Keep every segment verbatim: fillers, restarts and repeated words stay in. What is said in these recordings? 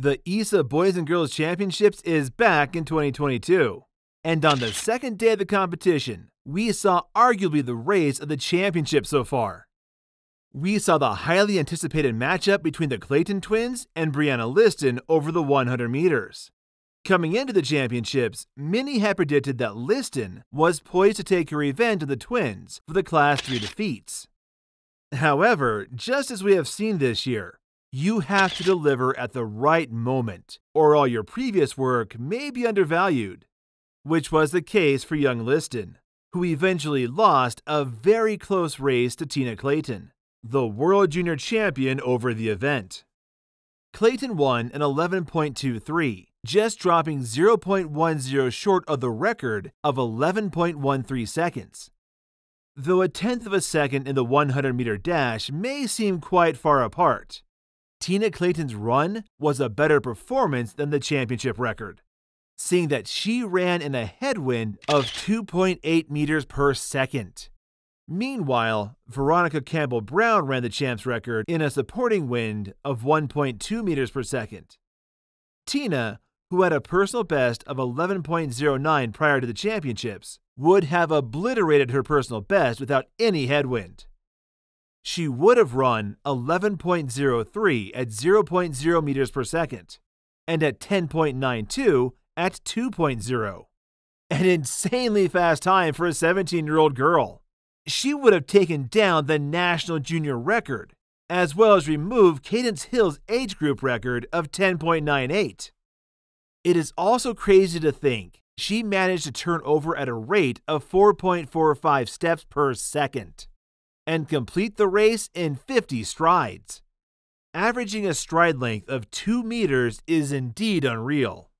The ISSA Boys and Girls Championships is back in twenty twenty-two. And on the second day of the competition, we saw arguably the race of the championship so far. We saw the highly anticipated matchup between the Clayton Twins and Briana Lyston over the one hundred meters. Coming into the championships, many had predicted that Lyston was poised to take her revenge on the Twins for the Class three defeats. However, just as we have seen this year, you have to deliver at the right moment, or all your previous work may be undervalued, which was the case for young Lyston, who eventually lost a very close race to Tina Clayton, the world junior champion over the event. Clayton won an eleven point two three, just dropping zero point one zero short of the record of eleven point one three seconds. Though a tenth of a second in the one hundred meter dash may seem quite far apart, Tina Clayton's run was a better performance than the championship record, seeing that she ran in a headwind of two point eight meters per second. Meanwhile, Veronica Campbell-Brown ran the champs record in a supporting wind of one point two meters per second. Tina, who had a personal best of eleven point zero nine prior to the championships, would have obliterated her personal best without any headwind. She would have run eleven point zero three at zero point zero meters per second, and at ten point nine two at two point zero. An insanely fast time for a seventeen-year-old girl. She would have taken down the national junior record, as well as remove Cadence Hill's age group record of ten point nine eight. It is also crazy to think she managed to turn over at a rate of four point four five steps per second and complete the race in fifty strides. Averaging a stride length of two meters is indeed unreal.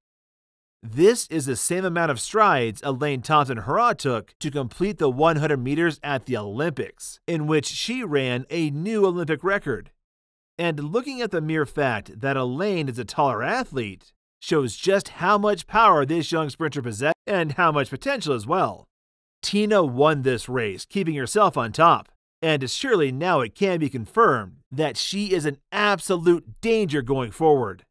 This is the same amount of strides Elaine Thompson-Herah took to complete the one hundred meters at the Olympics, in which she ran a new Olympic record. And looking at the mere fact that Elaine is a taller athlete shows just how much power this young sprinter possesses and how much potential as well. Tina won this race, keeping herself on top, and surely now it can be confirmed that she is an absolute danger going forward.